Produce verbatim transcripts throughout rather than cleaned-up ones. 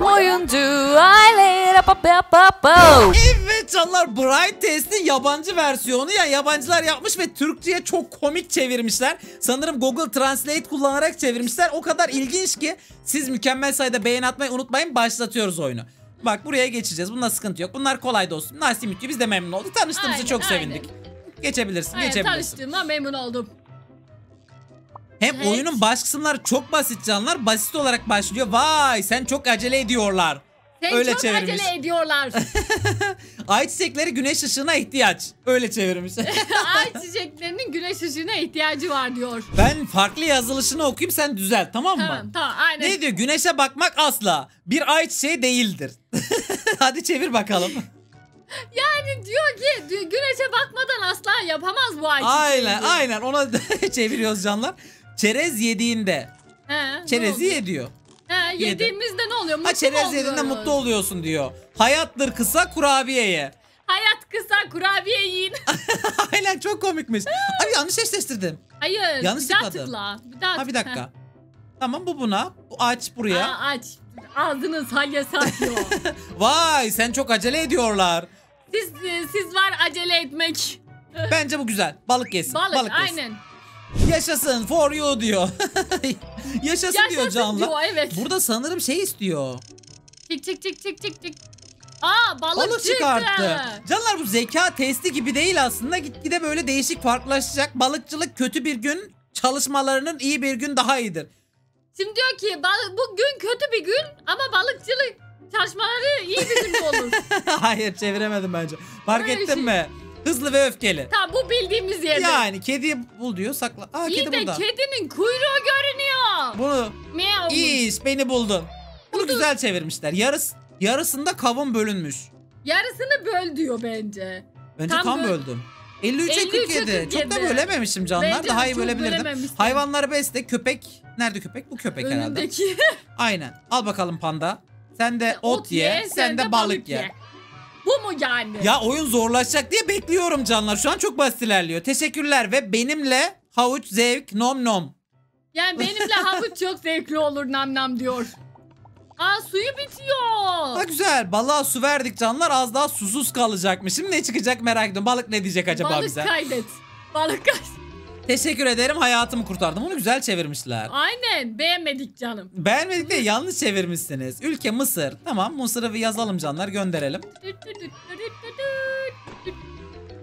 Oyuncu aile. Evet canlar, Braille testinin yabancı versiyonu ya yabancılar yapmış ve Türkçe'ye çok komik çevirmişler. Sanırım Google Translate kullanarak çevirmişler. O kadar ilginç ki siz mükemmel sayıda beğeni atmayı unutmayın. Başlatıyoruz oyunu. Bak buraya geçeceğiz. Bunda sıkıntı yok. Bunlar kolay dostum. Nasip Mütçü, biz de memnun olduk. Tanıştığımızı aynen, çok aynen. sevindik. Geçebilirsin. Aynen, geçebilirsin. Tanıştığıma memnun oldum. Hem evet. oyunun baş kısımları çok basit canlar. Basit olarak başlıyor. Vay sen çok acele ediyorlar. Sen Öyle çok çevirmiş. acele ediyorlar. Ayçiçekleri güneş ışığına ihtiyaç. Öyle çevirmiş. Ayçiçeklerinin güneş ışığına ihtiyacı var diyor. Ben farklı yazılışını okuyayım, sen düzelt, tamam mı? Tamam tamam aynen. Ne diyor? Güneşe bakmak asla bir ayçiçeği değildir. Hadi çevir bakalım. Yani diyor ki diyor, güneşe bakmadan asla yapamaz bu ayçiçeği. Aynen diyor. aynen ona çeviriyoruz canlar. Çerez yediğinde. He, çerezi yediyor. He, yediğimizde Yedi. ne oluyor? Mutlu ha, çerez yediğinde mutlu oluyorsun diyor. Hayattır kısa, kurabiye ye. Hayat kısa, kurabiye yiyin. Aynen, çok komikmiş. Abi yanlış eşleştirdim. Hayır. Yanlış bir daha tıkla. Bir daha ha, bir dakika. Ha. Tamam, bu buna. Bu aç buraya. Aa, aç. Ağzınız halya satıyor. Vay sen çok acele ediyorlar. Siz, siz var acele etmek. Bence bu güzel. Balık yesin. Balık, Balık yesin. aynen. Yaşasın for you diyor. Yaşasın, Yaşasın diyor canlı. Evet. Burada sanırım şey istiyor. Çık çık çık çık çık çık. Aa balık, balık çıktı. çıkarttı. Canlar bu zeka testi gibi değil aslında. Gitgide böyle değişik farklılaşacak. Balıkçılık kötü bir gün çalışmalarının iyi bir gün daha iyidir. Şimdi diyor ki bugün kötü bir gün ama balıkçılık çalışmaları iyi bir gün olur. Hayır çeviremedim bence. Fark Öyle ettin şey. mi? Hızlı ve öfkeli. Tamam bu bildiğimiz yerde. Yani kedi bul diyor, sakla. Aa, İyi kedi de burada. kedinin kuyruğu görünüyor. Bunu. Meow. İş beni buldun. Bunu Buldum. güzel çevirmişler. Yarıs, yarısında kavun bölünmüş. Yarısını böl diyor bence. Bence tam, tam böldüm. elli üçe kırk yedi. Çok da bölememişim canlar. Bence Daha iyi bölebilirdim. Hayvanları besle. Köpek. Nerede köpek? Bu köpek Önündeki. herhalde. Aynen. Al bakalım panda. Sen de ot, ot ye. ye. Sen de balık ye. ye. Bu mu yani? Ya oyun zorlaşacak diye bekliyorum canlar. Şu an çok basit ilerliyor. Teşekkürler ve benimle havuç zevk nom nom. Yani benimle havuç çok zevkli olur nam nam diyor. Aa suyu bitiyor. Ha güzel. Balığa su verdik canlar. Az daha susuz kalacakmış. Şimdi ne çıkacak merak ediyorum. Balık ne diyecek acaba Balık bize? Balık kaydet. Balık kaydet. Teşekkür ederim, hayatımı kurtardım. Onu güzel çevirmişler. Aynen, beğenmedik canım. Beğenmedik de yanlış çevirmişsiniz. Ülke Mısır. Tamam, Mısır'ı yazalım canlar, gönderelim.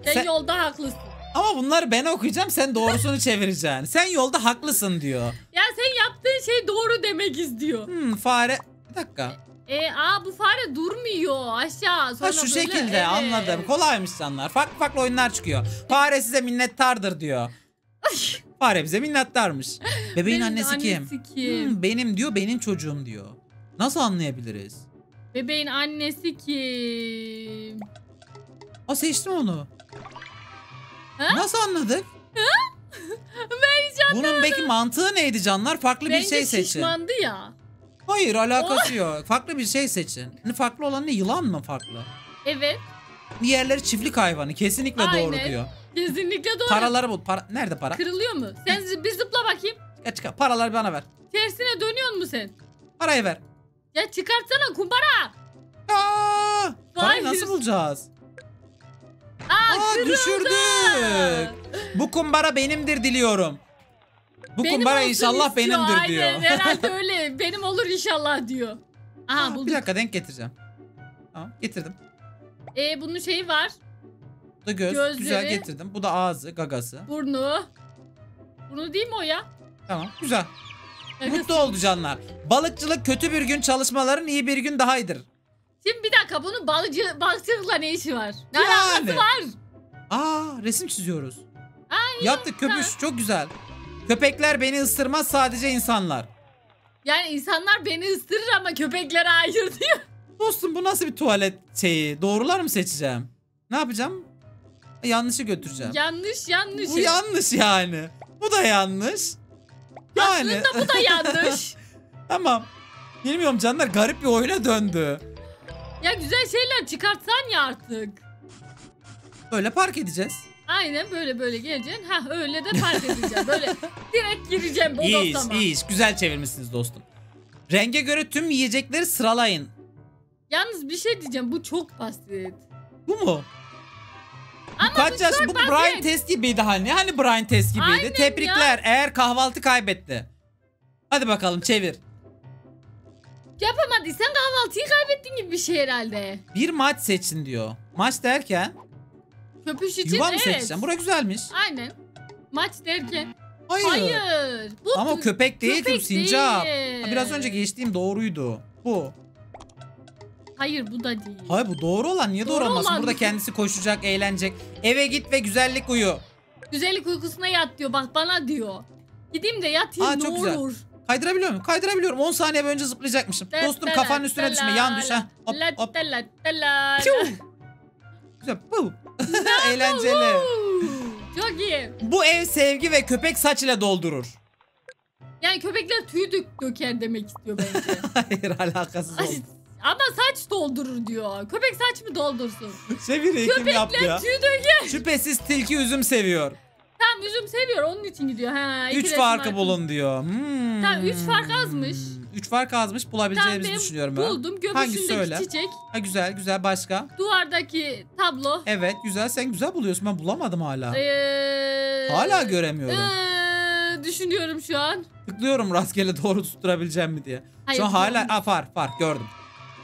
Sen, sen yolda haklısın. Ama bunlar ben okuyacağım, sen doğrusunu çevireceksin. Sen yolda haklısın diyor. Ya sen yaptığın şey doğru demek istiyor. Hmm, fare... Bir dakika. E, aa bu fare durmuyor aşağı. Sonra ha, şu böyle, şekilde evet. anladım. Kolaymış canlar. Farklı farklı oyunlar çıkıyor. Fare size minnettardır diyor. Fare bize minnettarmış. Bebeğin benim annesi kim? Annesi kim? Hmm, benim diyor, benim çocuğum diyor. Nasıl anlayabiliriz? Bebeğin annesi kim? Aa seçtim onu. Ha? Nasıl anladık? Ha? Ben hiç anlamadım. Bunun belki mantığı neydi canlar? Farklı Bence bir şey seçin. Bence şişmandı ya. Hayır alakası oh. yok. Farklı bir şey seçin. Yani farklı olan ne? Yılan mı farklı? Evet. Diğerleri çiftlik hayvanı. Kesinlikle Aynen. doğru diyor. Kesinlikle doğru. Paraları bul. Para... Nerede para? Kırılıyor mu? Sen bir zıpla bakayım. Ya çıkar. Paraları bana ver. Tersine dönüyor mu sen? Parayı ver. Ya çıkartsana kumbara. Aa, parayı nasıl bulacağız? Aa, Aa düşürdük. Bu kumbara benimdir diliyorum. Bu benim kumbara inşallah istiyor. benimdir Aynen. diyor. Herhalde öyle. Benim olur inşallah diyor. Aha, Aa, bulduk. Bir dakika denk getireceğim. Tamam getirdim. Ee, bunun şeyi var. Bu da göz. Gözleri, güzel getirdim. Bu da ağzı, gagası. Burnu. Burnu değil mi o ya? Tamam güzel. Gagası. Mutlu oldu canlar. Balıkçılık kötü bir gün çalışmaların iyi bir gün daha iyidir. Şimdi bir dakika bunun balıcı, balıkçılıkla ne işi var? Ne yani. alakası var? Aa resim çiziyoruz. Ay, Yaptık köpüş ha. çok güzel. Köpekler beni ısırmaz sadece insanlar. Yani insanlar beni ısırır ama köpeklere hayır diyor. Dostum bu nasıl bir tuvalet şeyi? Doğrular mı seçeceğim? Ne yapacağım? Yanlışı götüreceğim. Yanlış yanlış. Bu yanlış yani. Bu da yanlış. Yani. Aslında bu da yanlış. Tamam. Bilmiyorum canlar, garip bir oyuna döndü. Ya güzel şeyler çıkartsan ya artık. Böyle park edeceğiz. Aynen böyle böyle geleceksin. Ha öyle de park edeceğim. Böyle direkt gireceğim. İyi iş, iyi iş. Güzel çevirmişsiniz dostum. Renge göre tüm yiyecekleri sıralayın. Yalnız bir şey diyeceğim, bu çok basit. Bu mu? Ama kaç bu yaş bu basit. Brian test gibiydi hani. Hani Brian test gibiydi. Aynen. Tebrikler ya. Eğer kahvaltı kaybetti. Hadi bakalım çevir. Yapamadıysan kahvaltıyı kaybettin gibi bir şey herhalde. Bir maç seçin diyor. Maç derken? Köpüş için yuva mı evet. seçeceğim? Bura güzelmiş. Aynen. Maç derken. Hayır. Hayır. Bu ama köpek değil köpek sincap. Değil. Ha, biraz önce geçtiğim doğruydu. Bu. Hayır bu da değil. Hayır bu doğru olan niye doğru, doğru olmasın? Burada kendisi koşacak, eğlenecek. Eve git ve güzellik uyu. Güzellik uykusuna yat diyor. Bak bana diyor. Gideyim de yatayım ne olur. Güzel. Kaydırabiliyor muyum? Kaydırabiliyorum. on saniye önce zıplayacakmışım. De dostum de kafanın de üstüne de düşme. De yan düş ha. Hop hop. De de güzel. Eğlenceli. Çok iyi. Bu ev sevgi ve köpek saç ile doldurur. Yani köpekler tüy dök döker demek istiyor bence. Hayır alakasız oldu. Ama saç doldurur diyor. Köpek saç mı doldursun? Seviri kim yaptı ya? Köpekler tüy döker. Şüphesiz tilki üzüm seviyor. Tam üzüm seviyor onun için gidiyor. Ha, üç farkı var. Bulun diyor. Hmm. Tam üç fark azmış. Üç fark azmış bulabileceğimizi tamam, düşünüyorum ben. Buldum göbüşündeki çiçek. Ha, güzel güzel başka. Duvardaki tablo. Evet güzel sen güzel buluyorsun ben bulamadım hala. Ee, hala göremiyorum. Ee, düşünüyorum şu an. Tıklıyorum rastgele doğru tutturabileceğim mi diye. Hayır, şu an hala aa, far far gördüm.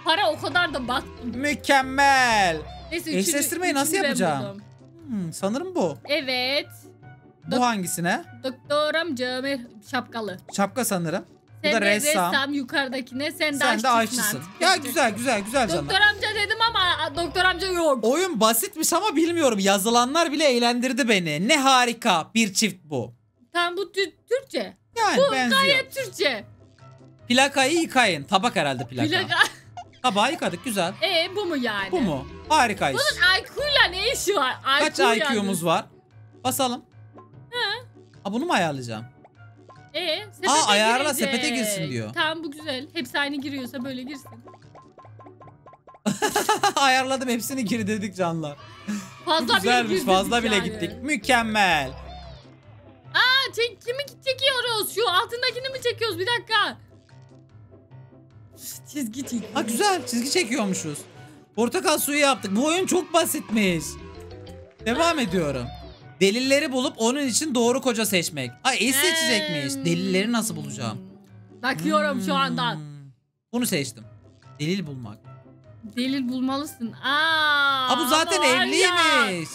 Para o kadar da baktım. Mükemmel. Neyse, üçüncü, eşleştirmeyi nasıl yapacağım? Hmm, sanırım bu. Evet. Bu Dok hangisine? Doktor amcam şapkalı. Şapka sanırım. Sen bu da de ressam. ressam yukarıdakine sen, sen de aşçısın. Ya güzel güzel güzel canım. Doktor amca dedim ama doktor amca yok. Oyun basitmiş ama bilmiyorum yazılanlar bile eğlendirdi beni. Ne harika bir çift bu. Tam bu Türkçe. Yani bu benziyor. Gayet Türkçe. Plakayı yıkayın. Tabak herhalde plaka. Plaka. Tabağı yıkadık güzel. Eee bu mu yani? Bu mu? Harika iş. Bunun I Q'yla ne işi var? I Q kaç I Q'muz var? Basalım. Aa, bunu mu ayarlayacağım? Ee, sepete Aa, ayarla girecek. Sepete girsin diyor. Tamam bu güzel. Hepsi aynı giriyorsa böyle girsin. Ayarladım hepsini gir dedik canlar. Fazla güzelmiş, bile fazla bile yani. Gittik. Mükemmel. Aa çek, kimi çekiyoruz? Şu altındakini mi çekiyoruz? Bir dakika. Çizgi çekiyoruz. Ha güzel çizgi çekiyormuşuz. Portakal suyu yaptık. Bu oyun çok basitmiş. Devam Aa. ediyorum. Delilleri bulup onun için doğru koca seçmek. Ay eş hmm. seçecekmiş. Delilleri nasıl bulacağım? Bakıyorum hmm. şu anda. Bunu seçtim. Delil bulmak. Delil bulmalısın. Aa. Aa bu zaten evliymiş.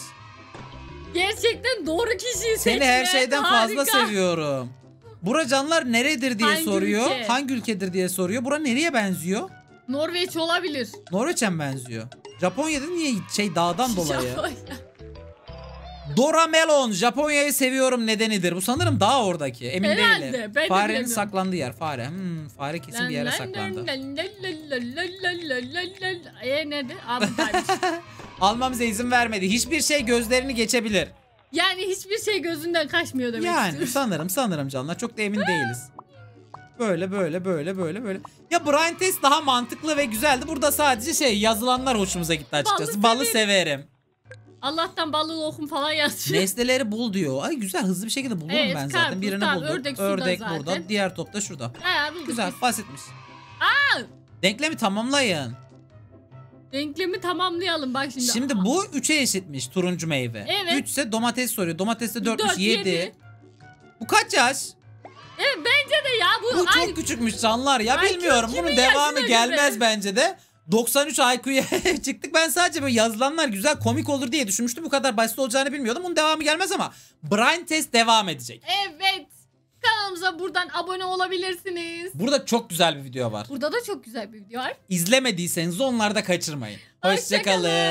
Gerçekten doğru kişiyi seçme. Seni her şeyden harika. Fazla seviyorum. Bura canlar neredir diye Hangi soruyor. Ülke? Hangi ülkedir diye soruyor. Bura nereye benziyor? Norveç olabilir. Norveç'e mi benziyor? Japonya'da niye şey dağdan dolayı? Dora Melon Japonya'yı seviyorum nedenidir. Bu sanırım daha oradaki. Emin Herhalde, değilim. Ben Farenin de saklandığı yer. Fare. Hmm, fare kesin lan, bir yere lan, saklandı. Eee nerede? Almamıza izin vermedi. Hiçbir şey gözlerini geçebilir. Yani hiçbir şey gözünden kaçmıyor demek yani, istiyorum. Yani sanırım sanırım canlar. Çok da emin değiliz. Böyle böyle böyle böyle böyle. Ya Brian test daha mantıklı ve güzeldi. Burada sadece şey yazılanlar hoşumuza gitti açıkçası. Balı, Balı severim. Allah'tan ballı lokum falan yazıyor. Nesneleri bul diyor. Ay güzel hızlı bir şekilde bulurum evet, ben zaten. Kar, birini tamam, buldum. Ördek, ördek burada. Zaten. Diğer top da şurada. He, güzel basitmiş. Aa! Denklemi tamamlayın. Denklemi tamamlayalım bak şimdi. Şimdi Aha. bu üçe eşitmiş turuncu meyve. Evet. üç ise domates soruyor. Domates de dörtmüş yedi. Bu kaç yaş? Evet bence de ya. Bu, bu çok ay, küçükmüş canlar ya ay, bilmiyorum. Bunun devamı gelmez be. Bence de. doksan üç I Q'ya çıktık. Ben sadece böyle yazılanlar güzel komik olur diye düşünmüştüm. Bu kadar basit olacağını bilmiyordum. Bunun devamı gelmez ama Brain Test devam edecek. Evet. Kanalımıza buradan abone olabilirsiniz. Burada çok güzel bir video var. Burada da çok güzel bir video var. İzlemediyseniz onları da kaçırmayın. Hoşçakalın.